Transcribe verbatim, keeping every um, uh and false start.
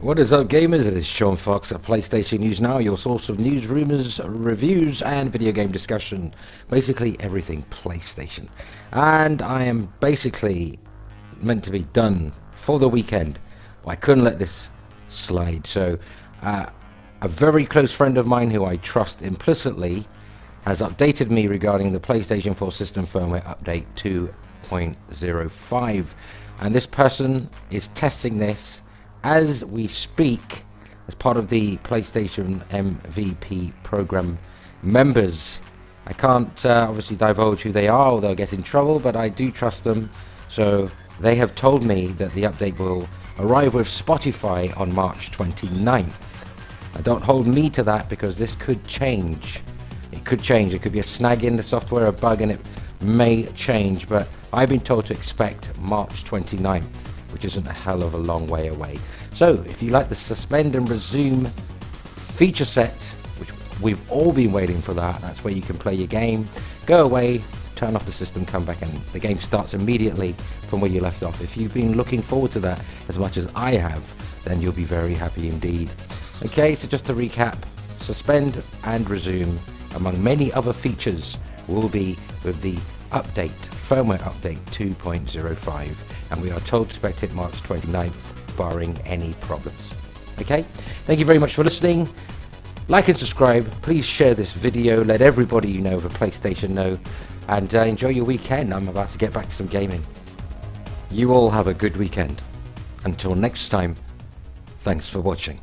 What is up, gamers? It is Sean Fox at PlayStation News Now, your source of news, rumors, reviews, and video game discussion. Basically everything PlayStation. And I am basically meant to be done for the weekend, but I couldn't let this slide. So uh, a very close friend of mine who I trust implicitly has updated me regarding the PlayStation four system firmware update two point oh five. And this person is testing this as we speak, as part of the PlayStation M V P program members. I can't uh, obviously divulge who they are, or they'll get in trouble, but I do trust them. So they have told me that the update will arrive with Spotify on March twenty-ninth. Now, don't hold me to that, because this could change. It could change. It could be a snag in the software, a bug, and it may change. But I've been told to expect March twenty-ninth. Which isn't a hell of a long way away. So if you like the suspend and resume feature set, which we've all been waiting for, that that's where you can play your game, go away, turn off the system, come back, and the game starts immediately from where you left off. If you've been looking forward to that as much as I have, then you'll be very happy indeed. Okay, so just to recap, suspend and resume, among many other features, will be with the update, firmware update two point oh five, and we are told to expect it March twenty-ninth, barring any problems. Okay, thank you very much for listening. Like and subscribe, please share this video, let everybody you know of a PlayStation know, and uh, enjoy your weekend. I'm about to get back to some gaming. You all have a good weekend. Until next time, thanks for watching.